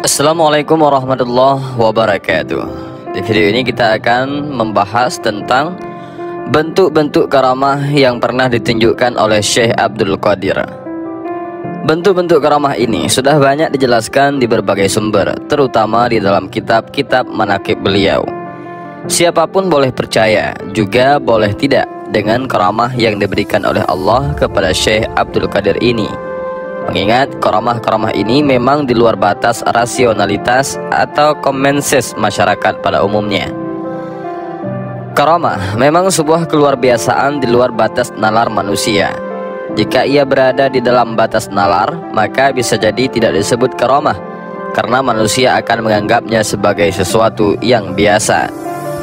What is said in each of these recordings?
Assalamualaikum warahmatullahi wabarakatuh. Di video ini kita akan membahas tentang bentuk-bentuk karamah yang pernah ditunjukkan oleh Syekh Abdul Qadir. Bentuk-bentuk karamah ini sudah banyak dijelaskan di berbagai sumber, terutama di dalam kitab-kitab manaqib beliau. Siapapun boleh percaya, juga boleh tidak, dengan karamah yang diberikan oleh Allah kepada Syekh Abdul Qadir ini. Mengingat karamah-karamah ini memang di luar batas rasionalitas atau komenses masyarakat pada umumnya. Karamah memang sebuah keluarbiasaan di luar batas nalar manusia. Jika ia berada di dalam batas nalar, maka bisa jadi tidak disebut karamah, karena manusia akan menganggapnya sebagai sesuatu yang biasa.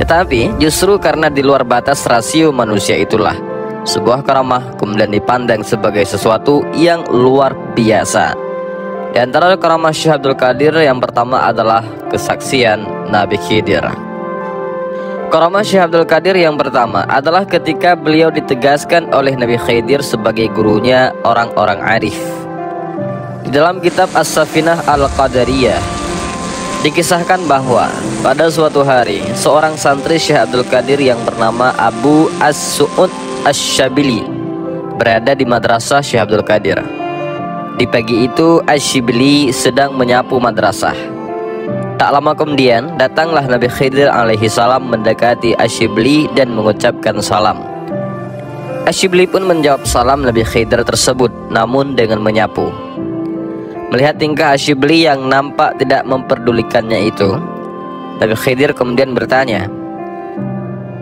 Tetapi justru karena di luar batas rasio manusia itulah sebuah karamah kemudian dipandang sebagai sesuatu yang luar biasa. Di antara karamah Syekh Abdul Qadir yang pertama adalah kesaksian Nabi Khidir. Karamah Syekh Abdul Qadir yang pertama adalah ketika beliau ditegaskan oleh Nabi Khidir sebagai gurunya orang-orang arif. Di dalam kitab As-Safinah Al-Qadariyah dikisahkan bahwa pada suatu hari seorang santri Syekh Abdul Qadir yang bernama Abu As-Su'ud Asy-Syabili berada di madrasah Syekh Abdul Qadir. Di pagi itu Asy-Syabili sedang menyapu madrasah. Tak lama kemudian datanglah Nabi Khidir alaihi salam mendekati Asy-Syabili dan mengucapkan salam. Asy-Syabili pun menjawab salam Nabi Khidir tersebut, namun dengan menyapu. Melihat tingkah Asy-Syabili yang nampak tidak memperdulikannya itu, Nabi Khidir kemudian bertanya,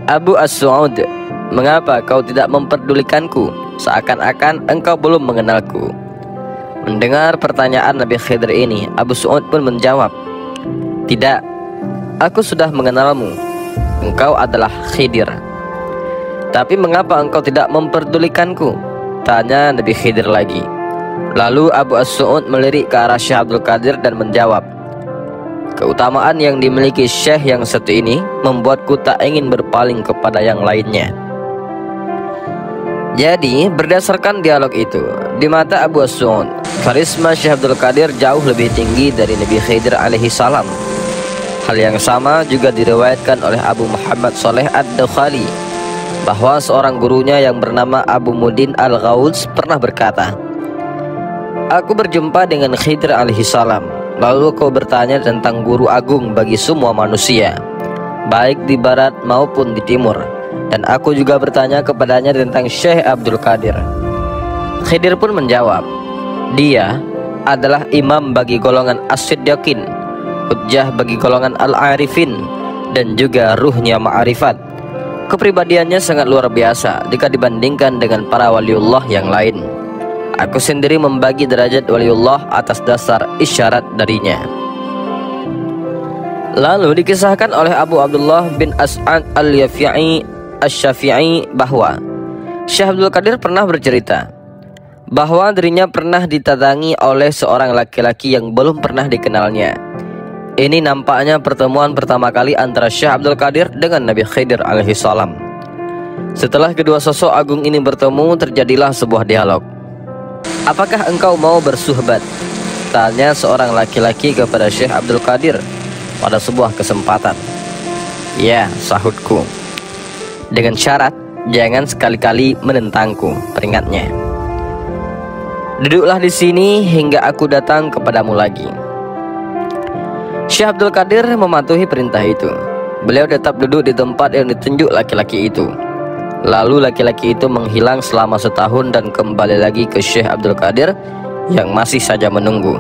"Abu As-Su'ud, mengapa kau tidak memperdulikanku? Seakan-akan engkau belum mengenalku." Mendengar pertanyaan Nabi Khidir ini, Abu Su'ud pun menjawab, "Tidak, aku sudah mengenalmu. Engkau adalah Khidir. Tapi mengapa engkau tidak memperdulikanku?" tanya Nabi Khidir lagi. Lalu Abu As-Su'ud melirik ke arah Syekh Abdul Qadir dan menjawab, "Keutamaan yang dimiliki Syekh yang satu ini membuatku tak ingin berpaling kepada yang lainnya." Jadi berdasarkan dialog itu, di mata Abu As-Su'ud, karisma Syekh Abdul Qadir jauh lebih tinggi dari Nabi Khidir alaihi salam. Hal yang sama juga diriwayatkan oleh Abu Muhammad Saleh Ad-Dukhali bahwa seorang gurunya yang bernama Abu Mudin Al-Ghawds pernah berkata, "Aku berjumpa dengan Khidir alaihi salam, lalu kau bertanya tentang guru agung bagi semua manusia, baik di barat maupun di timur. Dan aku juga bertanya kepadanya tentang Syekh Abdul Qadir." Khidir pun menjawab, "Dia adalah imam bagi golongan As-Siddiqin, hujjah bagi golongan Al-Arifin, dan juga ruhnya ma'arifat. Kepribadiannya sangat luar biasa jika dibandingkan dengan para waliullah yang lain. Aku sendiri membagi derajat waliullah atas dasar isyarat darinya." Lalu dikisahkan oleh Abu Abdullah bin As'ad Al-Yafi'i Asy-Syafi'i bahwa Syekh Abdul Qadir pernah bercerita bahwa dirinya pernah ditatangi oleh seorang laki-laki yang belum pernah dikenalnya. Ini nampaknya pertemuan pertama kali antara Syekh Abdul Qadir dengan Nabi Khidir alaihi salam. Setelah kedua sosok agung ini bertemu, terjadilah sebuah dialog. "Apakah engkau mau bersuhbat?" tanya seorang laki-laki kepada Syekh Abdul Qadir pada sebuah kesempatan. "Ya," sahutku, "dengan syarat jangan sekali-kali menentangku," peringatnya. "Duduklah di sini hingga aku datang kepadamu lagi." Syekh Abdul Qadir mematuhi perintah itu. Beliau tetap duduk di tempat yang ditunjuk laki-laki itu. Lalu laki-laki itu menghilang selama setahun dan kembali lagi ke Syekh Abdul Qadir yang masih saja menunggu.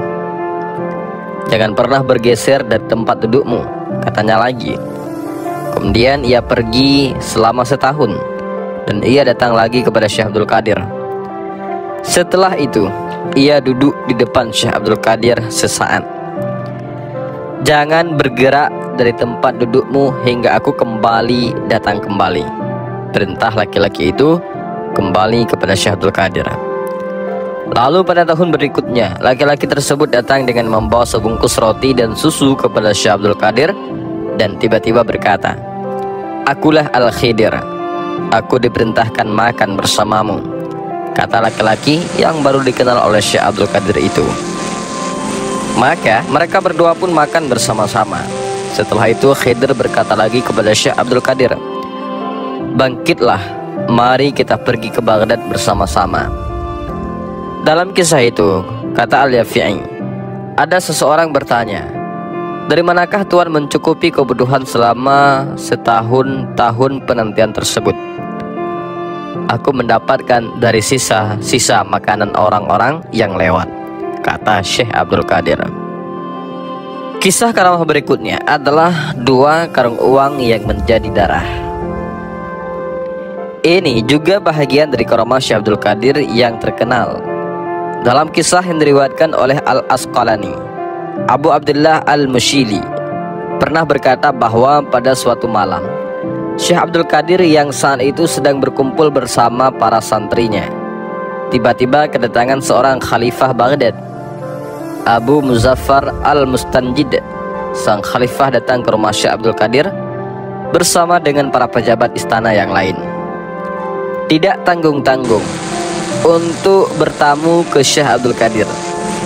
"Jangan pernah bergeser dari tempat dudukmu," katanya lagi. Kemudian ia pergi selama setahun dan ia datang lagi kepada Syekh Abdul Qadir. Setelah itu ia duduk di depan Syekh Abdul Qadir sesaat. "Jangan bergerak dari tempat dudukmu hingga aku kembali datang kembali," perintah laki-laki itu kembali kepada Syekh Abdul Qadir. Lalu pada tahun berikutnya laki-laki tersebut datang dengan membawa sebungkus roti dan susu kepada Syekh Abdul Qadir dan tiba-tiba berkata, "Akulah Al-Khidir, aku diperintahkan makan bersamamu," kata laki-laki yang baru dikenal oleh Syekh Abdul Qadir itu. Maka mereka berdua pun makan bersama-sama. Setelah itu Khidr berkata lagi kepada Syekh Abdul Qadir, "Bangkitlah, mari kita pergi ke Baghdad bersama-sama." Dalam kisah itu, kata Al-Yafi'i, ada seseorang bertanya, "Dari manakah Tuhan mencukupi kebutuhan selama setahun-tahun penantian tersebut?" "Aku mendapatkan dari sisa-sisa makanan orang-orang yang lewat," kata Syekh Abdul Qadir. Kisah karamah berikutnya adalah dua karung uang yang menjadi darah. Ini juga bahagian dari karamah Syekh Abdul Qadir yang terkenal. Dalam kisah yang diriwayatkan oleh Al-Asqalani, Abu Abdullah Al-Mushili pernah berkata bahwa pada suatu malam Syekh Abdul Qadir yang saat itu sedang berkumpul bersama para santrinya. Tiba-tiba kedatangan seorang khalifah Baghdad, Abu Muzaffar Al-Mustanjid. Sang khalifah datang ke rumah Syekh Abdul Qadir bersama dengan para pejabat istana yang lain. Tidak tanggung-tanggung untuk bertamu ke Syekh Abdul Qadir,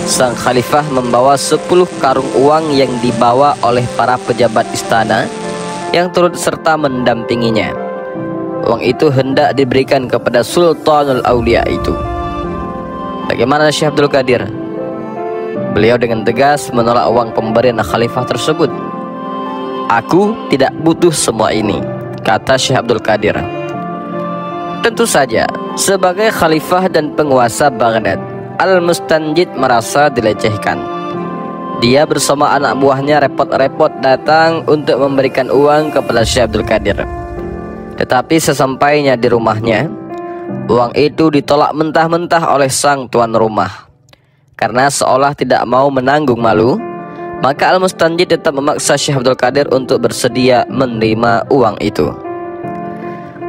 sang khalifah membawa 10 karung uang yang dibawa oleh para pejabat istana yang turut serta mendampinginya. Uang itu hendak diberikan kepada Sultanul Aulia itu. Bagaimana Syekh Abdul Qadir? Beliau dengan tegas menolak uang pemberian khalifah tersebut. "Aku tidak butuh semua ini," kata Syekh Abdul Qadir. Tentu saja, sebagai khalifah dan penguasa Baghdad, Al-Mustanjid merasa dilecehkan. Dia bersama anak buahnya repot-repot datang untuk memberikan uang kepada Syekh Abdul Qadir. Tetapi sesampainya di rumahnya, uang itu ditolak mentah-mentah oleh sang tuan rumah. Karena seolah tidak mau menanggung malu, maka Al-Mustanjid tetap memaksa Syekh Abdul Qadir untuk bersedia menerima uang itu.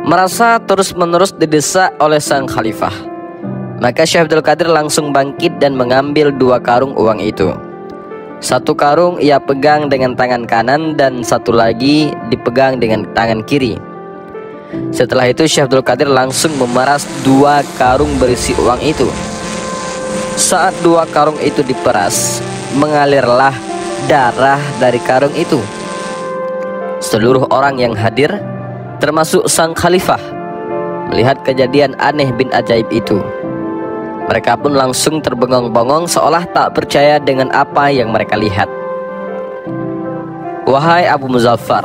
Merasa terus-menerus didesak oleh sang khalifah, maka Syekh Abdul Qadir langsung bangkit dan mengambil 2 karung uang itu. Satu karung ia pegang dengan tangan kanan dan satu lagi dipegang dengan tangan kiri. Setelah itu Syekh Abdul Qadir langsung memeras 2 karung berisi uang itu. Saat 2 karung itu diperas, mengalirlah darah dari karung itu. Seluruh orang yang hadir, termasuk sang khalifah, melihat kejadian aneh bin ajaib itu. Mereka pun langsung terbengong-bengong seolah tak percaya dengan apa yang mereka lihat. "Wahai Abu Muzaffar,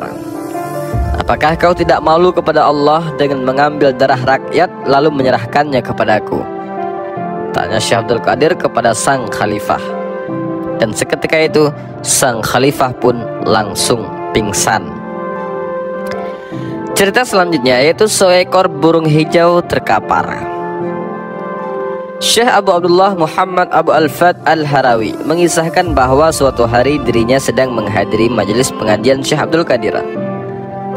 apakah kau tidak malu kepada Allah dengan mengambil darah rakyat lalu menyerahkannya kepadaku?" tanya Syekh Abdul Qadir kepada sang khalifah. Dan seketika itu sang khalifah pun langsung pingsan. Cerita selanjutnya yaitu seekor burung hijau terkapar. Syekh Abu Abdullah Muhammad Abu Al-Fat Al-Harawi mengisahkan bahwa suatu hari dirinya sedang menghadiri majelis pengajian Syekh Abdul Qadir.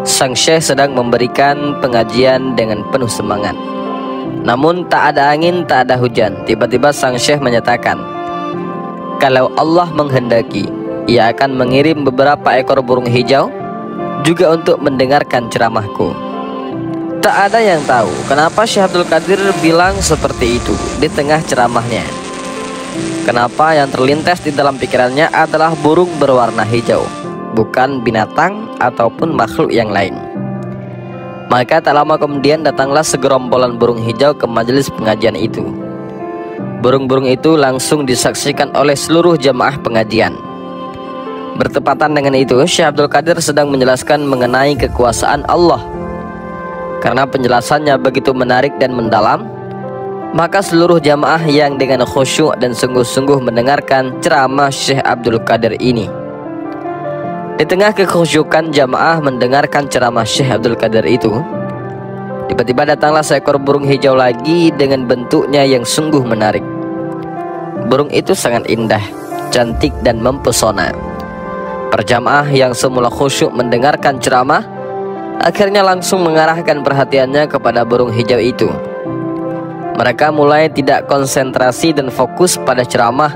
Sang Syekh sedang memberikan pengajian dengan penuh semangat. Namun tak ada angin, tak ada hujan. Tiba-tiba sang syekh menyatakan, "Kalau Allah menghendaki, ia akan mengirim beberapa ekor burung hijau juga untuk mendengarkan ceramahku." Tak ada yang tahu kenapa Syekh Abdul Qadir bilang seperti itu di tengah ceramahnya. Kenapa yang terlintas di dalam pikirannya adalah burung berwarna hijau, bukan binatang ataupun makhluk yang lain. Maka tak lama kemudian datanglah segerombolan burung hijau ke majelis pengajian itu. Burung-burung itu langsung disaksikan oleh seluruh jamaah pengajian. Bertepatan dengan itu, Syekh Abdul Qadir sedang menjelaskan mengenai kekuasaan Allah. Karena penjelasannya begitu menarik dan mendalam, maka seluruh jamaah yang dengan khusyuk dan sungguh-sungguh mendengarkan ceramah Syekh Abdul Qadir ini. Di tengah kekhusyukan jamaah mendengarkan ceramah Syekh Abdul Qadir itu, tiba-tiba datanglah seekor burung hijau lagi dengan bentuknya yang sungguh menarik. Burung itu sangat indah, cantik dan mempesona. Perjamaah yang semula khusyuk mendengarkan ceramah akhirnya langsung mengarahkan perhatiannya kepada burung hijau itu. Mereka mulai tidak konsentrasi dan fokus pada ceramah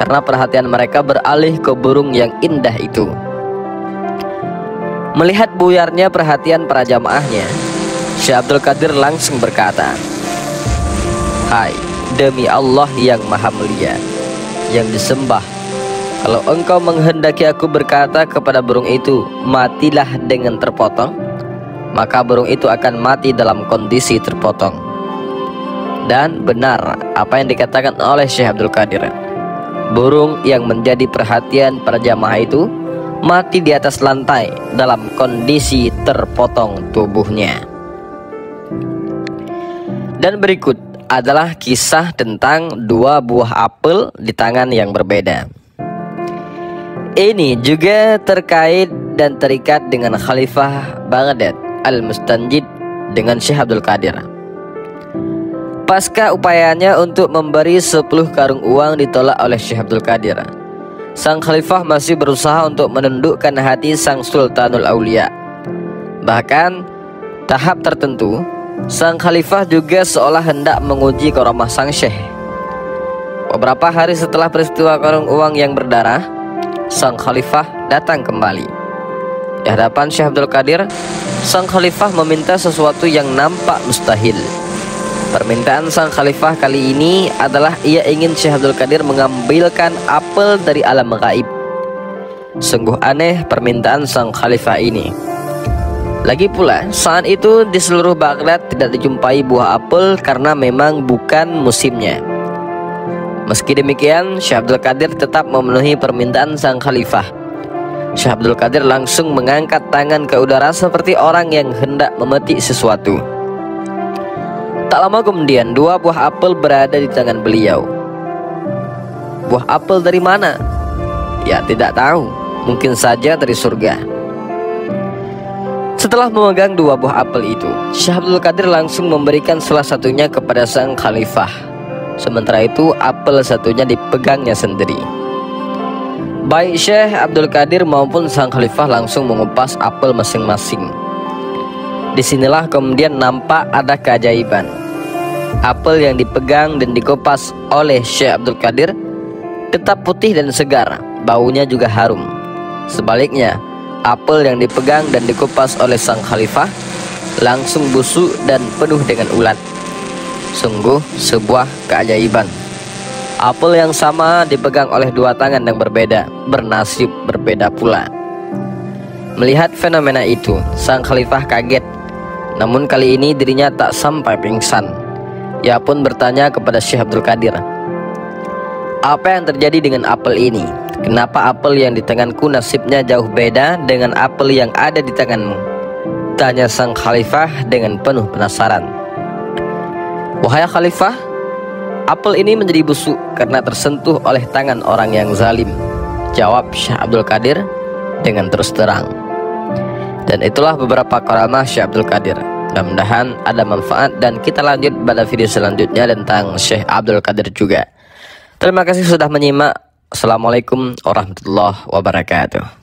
karena perhatian mereka beralih ke burung yang indah itu. Melihat buyarnya perhatian para jamaahnya, Syekh Abdul Qadir langsung berkata, "Hai, demi Allah yang maha mulia, yang disembah, Kalau engkau menghendaki aku berkata kepada burung itu, matilah dengan terpotong, maka burung itu akan mati dalam kondisi terpotong. Dan benar apa yang dikatakan oleh Syekh Abdul Qadir, burung yang menjadi perhatian para jamaah itu mati di atas lantai dalam kondisi terpotong tubuhnya. Dan berikut adalah kisah tentang dua buah apel di tangan yang berbeda. Ini juga terkait dan terikat dengan Khalifah Baghdad Al-Mustanjid dengan Syekh Abdul Qadir. Pasca upayanya untuk memberi 10 karung uang ditolak oleh Syekh Abdul Qadir, sang Khalifah masih berusaha untuk menundukkan hati sang Sultanul Aulia. Bahkan tahap tertentu, sang Khalifah juga seolah hendak menguji karamah sang Syekh. Beberapa hari setelah peristiwa karung uang yang berdarah, sang Khalifah datang kembali. Di hadapan Syekh Abdul Qadir, sang Khalifah meminta sesuatu yang nampak mustahil. Permintaan sang Khalifah kali ini adalah ia ingin Syekh Abdul Qadir mengambilkan apel dari alam gaib. Sungguh aneh permintaan sang Khalifah ini. Lagi pula, saat itu di seluruh Baghdad tidak dijumpai buah apel karena memang bukan musimnya. Meski demikian, Syekh Abdul Qadir tetap memenuhi permintaan sang Khalifah. Syekh Abdul Qadir langsung mengangkat tangan ke udara seperti orang yang hendak memetik sesuatu. Tak lama kemudian, dua buah apel berada di tangan beliau. Buah apel dari mana? Ya, tidak tahu. Mungkin saja dari surga. Setelah memegang dua buah apel itu, Syekh Abdul Qadir langsung memberikan salah satunya kepada sang Khalifah. Sementara itu, apel satunya dipegangnya sendiri. Baik Syekh Abdul Qadir maupun sang Khalifah langsung mengupas apel masing-masing. Disinilah kemudian nampak ada keajaiban. Apel yang dipegang dan dikupas oleh Syekh Abdul Qadir tetap putih dan segar, baunya juga harum. Sebaliknya, apel yang dipegang dan dikupas oleh sang Khalifah langsung busuk dan penuh dengan ulat. Sungguh sebuah keajaiban. Apel yang sama dipegang oleh dua tangan yang berbeda, bernasib berbeda pula. Melihat fenomena itu, sang Khalifah kaget. Namun kali ini dirinya tak sampai pingsan. Ia pun bertanya kepada Syekh Abdul Qadir, apa yang terjadi dengan apel ini? Kenapa apel yang di tanganku nasibnya jauh beda dengan apel yang ada di tanganmu? Tanya sang Khalifah dengan penuh penasaran. Wahai Khalifah, apel ini menjadi busuk karena tersentuh oleh tangan orang yang zalim, jawab Syekh Abdul Qadir dengan terus terang. Dan itulah beberapa karamah Syekh Abdul Qadir. Mudah-mudahan ada manfaat, dan kita lanjut pada video selanjutnya tentang Syekh Abdul Qadir juga. Terima kasih sudah menyimak. Assalamualaikum warahmatullahi wabarakatuh.